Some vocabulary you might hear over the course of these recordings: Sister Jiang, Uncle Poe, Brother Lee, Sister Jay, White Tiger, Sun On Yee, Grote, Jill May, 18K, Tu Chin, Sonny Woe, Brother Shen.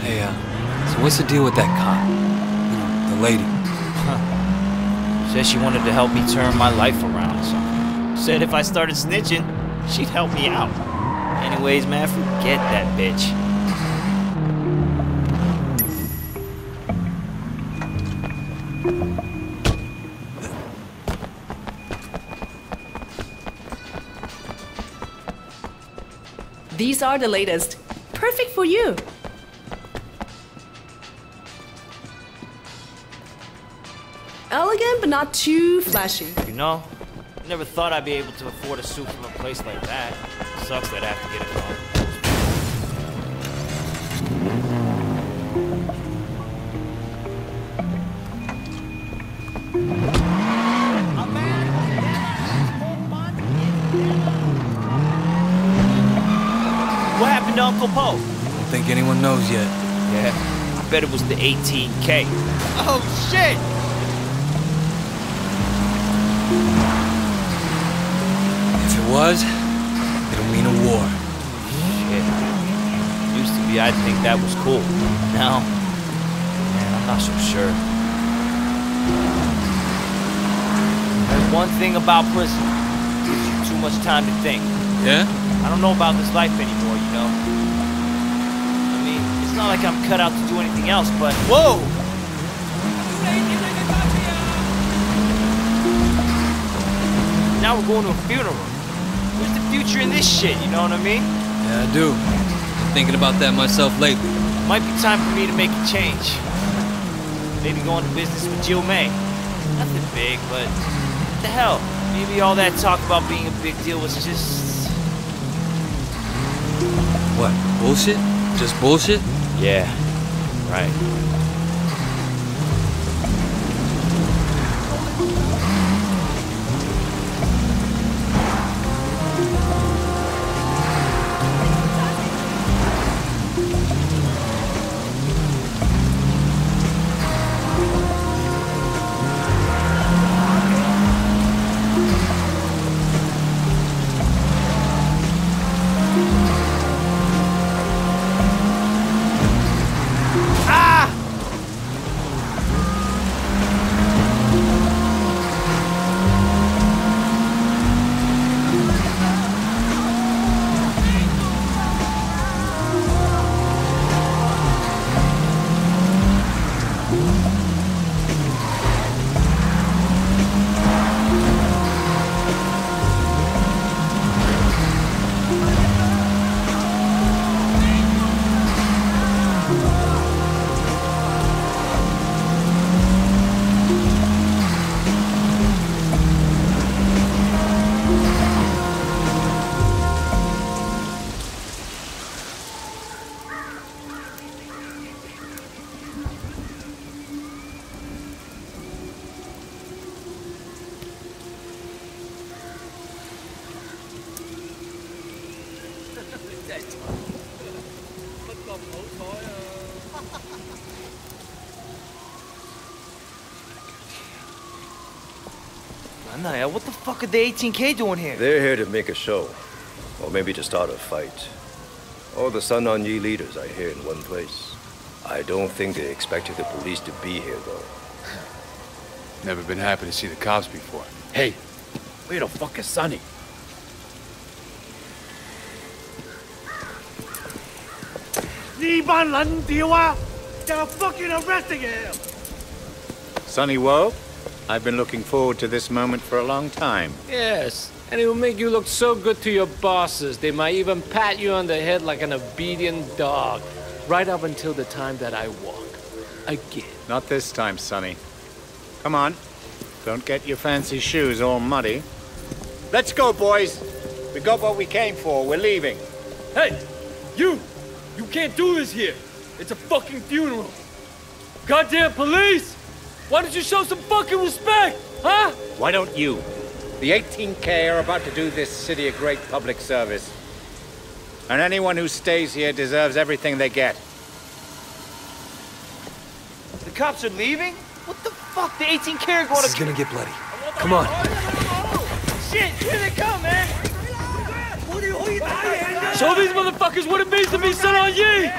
Hey, so what's the deal with that cop? You know, the lady. Said she wanted to help me turn my life around or something. Said if I started snitching, she'd help me out. Anyways, man, forget that bitch. These are the latest. Perfect for you. Elegant, but not too flashy. You know, I never thought I'd be able to afford a suit from a place like that. Sucks that I have to get it wrong. What happened to Uncle Poe? I don't think anyone knows yet. Yeah, I bet it was the 18K. Oh, shit! If it was, it'll mean a war. Shit. Used to be, I'd think that was cool. Now, man, I'm not so sure. There's one thing about prison. It gives you too much time to think. Yeah? I don't know about this life anymore, you know? I mean, it's not like I'm cut out to do anything else, but... Whoa! Now we're going to a funeral. Where's the future in this shit, you know what I mean? Yeah, I do. Been thinking about that myself lately. Might be time for me to make a change. Maybe go into business with Jill May. Nothing big, but what the hell? Maybe all that talk about being a big deal was just... What, bullshit? Just bullshit? Yeah, right. What the fuck are the 18K doing here? They're here to make a show. Or maybe to start a fight. All the Sun On Yee leaders are here in one place. I don't think they expected the police to be here, though. Never been happy to see the cops before. Hey, where the fuck is Sonny? They're fucking arresting him! Sonny Woe? I've been looking forward to this moment for a long time. Yes, and it will make you look so good to your bosses, they might even pat you on the head like an obedient dog. Right up until the time that I walk. Again. Not this time, Sonny. Come on. Don't get your fancy shoes all muddy. Let's go, boys. We got what we came for. We're leaving. Hey, you! You can't do this here. It's a fucking funeral. Goddamn police! Why don't you show some fucking respect, huh? Why don't you? The 18K are about to do this city a great public service. And anyone who stays here deserves everything they get. The cops are leaving? What the fuck? The 18K are going to... This is gonna get bloody. Come on. Shit, here they come, man! Show these motherfuckers what it means to be Sun On Yee!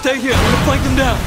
Stay here. I'm gonna flank them down.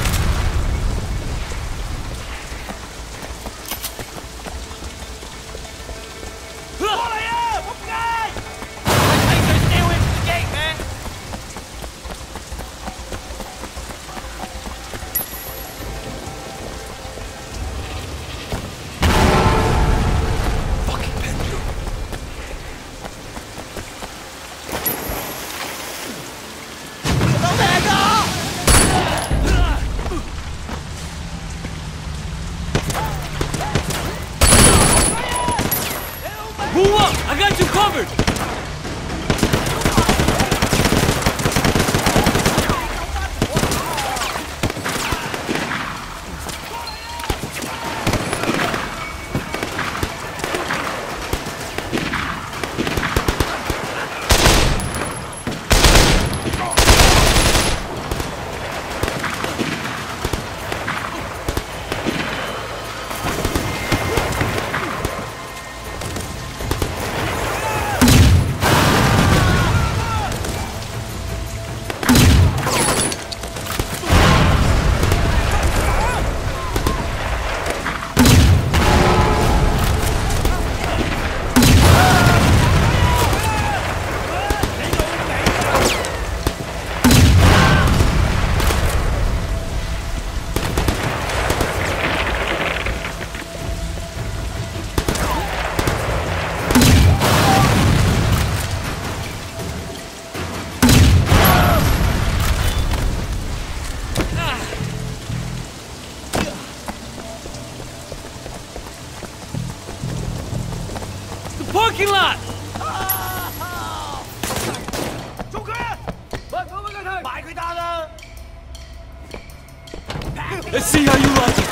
Let's see how you like it.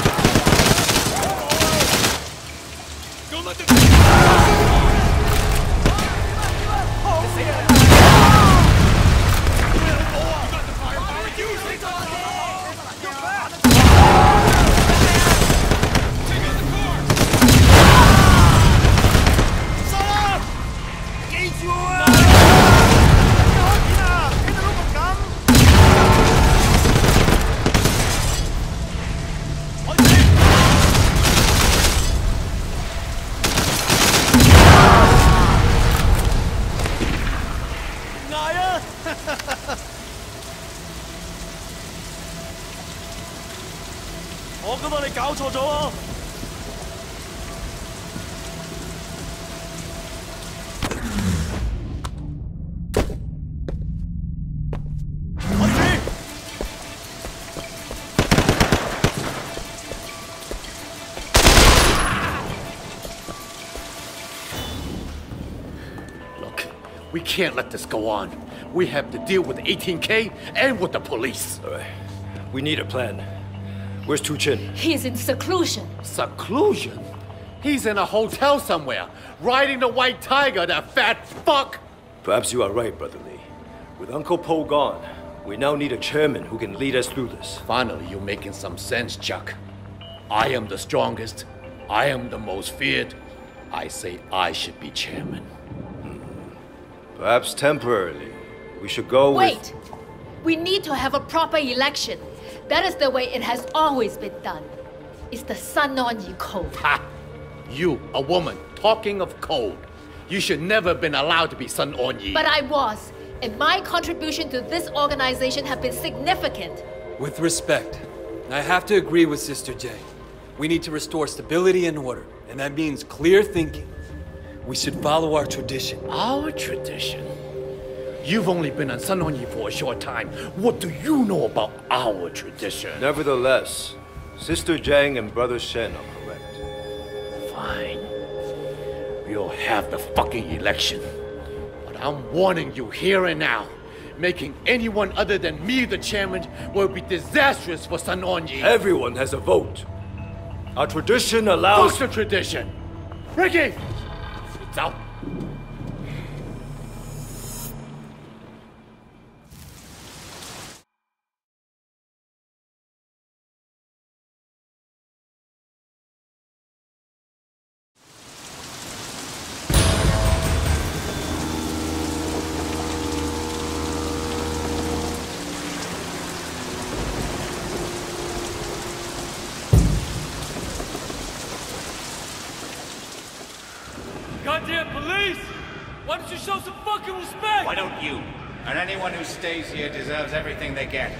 Don't let them... Take out the car! Shut up! Get you away! Look, we can't let this go on. We have to deal with 18K and with the police. All right. We need a plan. Where's Tu Chin? He's in seclusion. Seclusion? He's in a hotel somewhere, riding the White Tiger, that fat fuck! Perhaps you are right, Brother Lee. With Uncle Poe gone, we now need a chairman who can lead us through this. Finally, you're making some sense, Chuck. I am the strongest. I am the most feared. I say I should be chairman. Perhaps temporarily. We should go with... Wait! We need to have a proper election. That is the way it has always been done. It's the Sun On Yee code. Ha! You, a woman, talking of code. You should never have been allowed to be Sun On Yee. But I was, and my contribution to this organization have been significant. With respect, I have to agree with Sister Jay. We need to restore stability and order, and that means clear thinking. We should follow our tradition. Our tradition? You've only been on Sun On Yee for a short time. What do you know about our tradition? Nevertheless, Sister Jiang and Brother Shen are correct. Fine. We'll have the fucking election. But I'm warning you here and now, making anyone other than me the chairman will be disastrous for Sun On Yee. Everyone has a vote. Our tradition allows... Fuck the tradition! Ricky! It's out. damn police! Why don't you show some fucking respect? Why don't you? And anyone who stays here deserves everything they get.